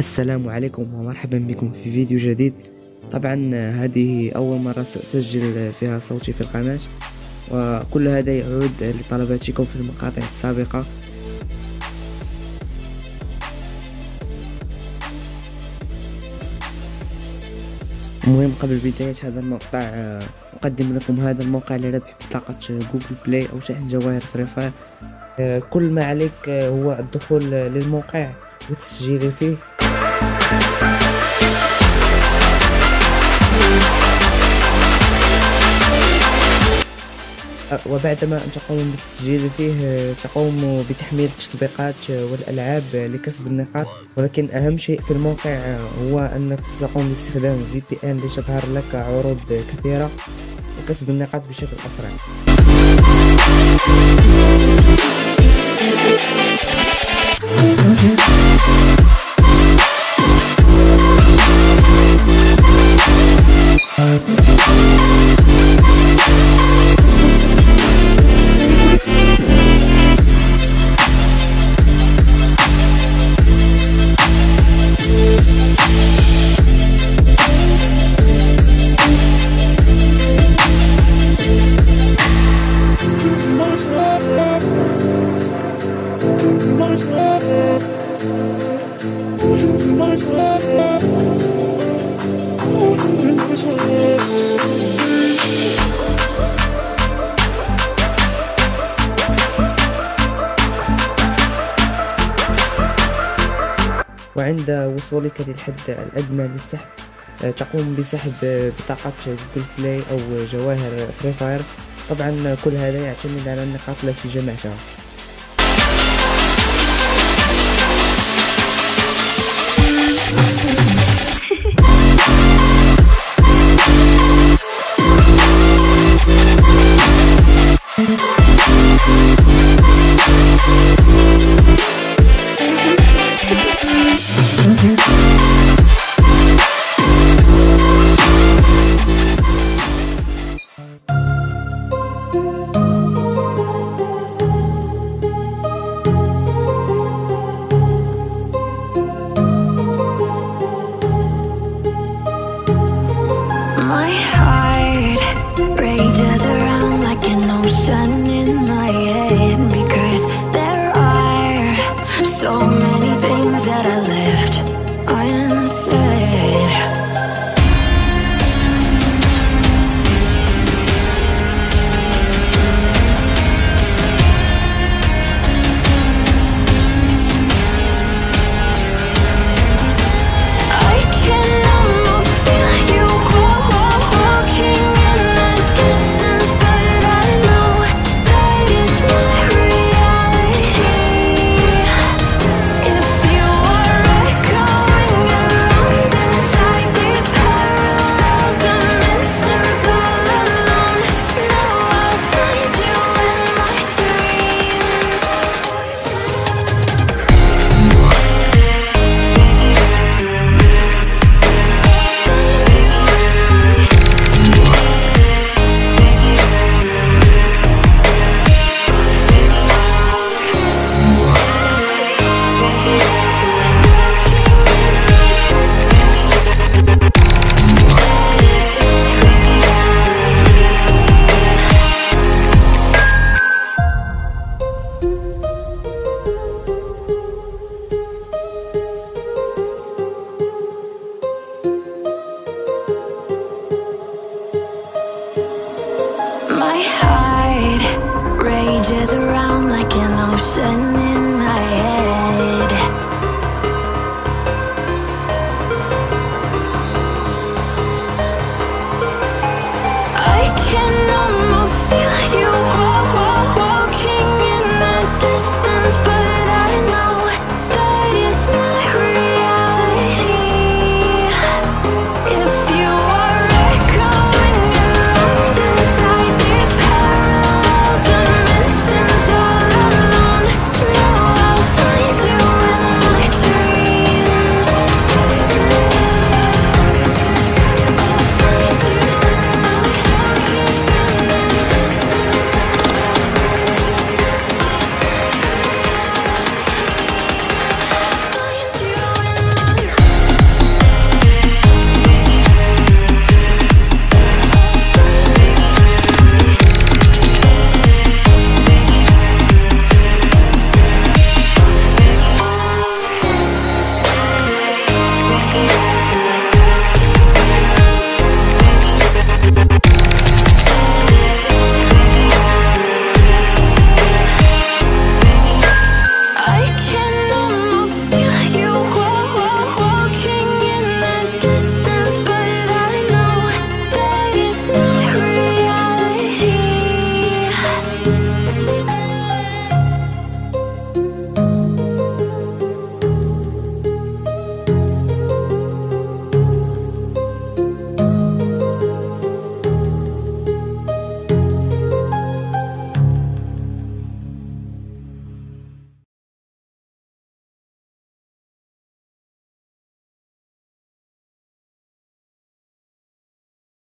السلام عليكم ومرحبا بكم في فيديو جديد. طبعا هذه اول مرة سأسجل فيها صوتي في القناة، وكل هذا يعود لطلباتكم في المقاطع السابقة. المهم قبل بداية هذا المقطع أقدم لكم هذا الموقع لربح بطاقة جوجل بلاي أو شحن جواهر فري فاير. كل ما عليك هو الدخول للموقع وتسجيل فيه. وبعدما أن تقوم بالتسجيل فيه تقوم بتحميل التطبيقات والألعاب لكسب النقاط، ولكن أهم شيء في الموقع هو أنك تقوم باستخدام VPN لتظهر لك عروض كثيرة وكسب النقاط بشكل أسرع. وعند وصولك للحد الأدنى للسحب تقوم بسحب بطاقة جوجل بلاي أو جواهر فري فاير. طبعا كل هذا يعتمد على النقاط التي جمعتها.